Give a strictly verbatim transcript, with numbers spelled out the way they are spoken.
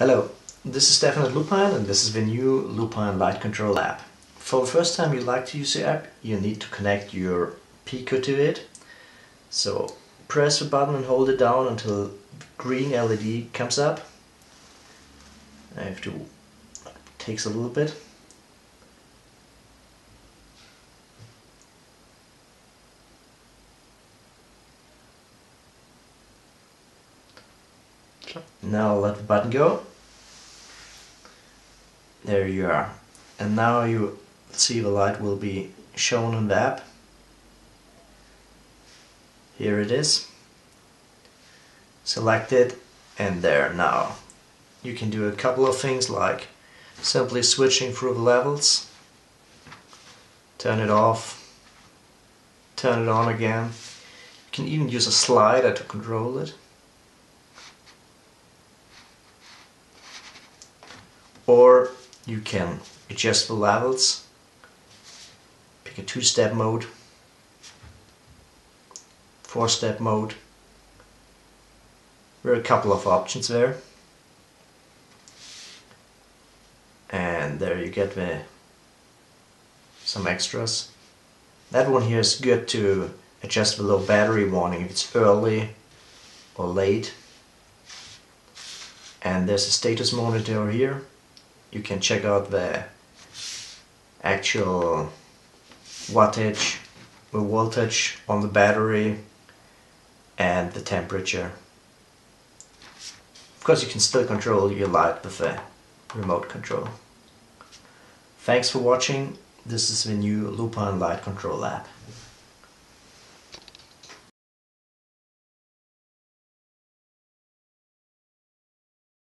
Hello, this is Stefan at Lupine and this is the new Lupine Light Control app. For the first time you'd like to use the app, you need to connect your Pico to it. So press the button and hold it down until the green L E D comes up. I have to, it takes a little bit. Now let the button go. There you are. And now you see the light will be shown on the app. Here it is. Select it, and there now. You can do a couple of things like simply switching through the levels, turn it off, turn it on again. You can even use a slider to control it. Or you can adjust the levels, pick a two-step mode, four-step mode. There are a couple of options there. And there you get the, some extras. That one here is good to adjust the low battery warning if it's early or late. And there's a status monitor here. You can check out the actual wattage, the voltage on the battery, and the temperature. Of course, you can still control your light with a remote control. Thanks for watching. This is the new Lupine Light Control app.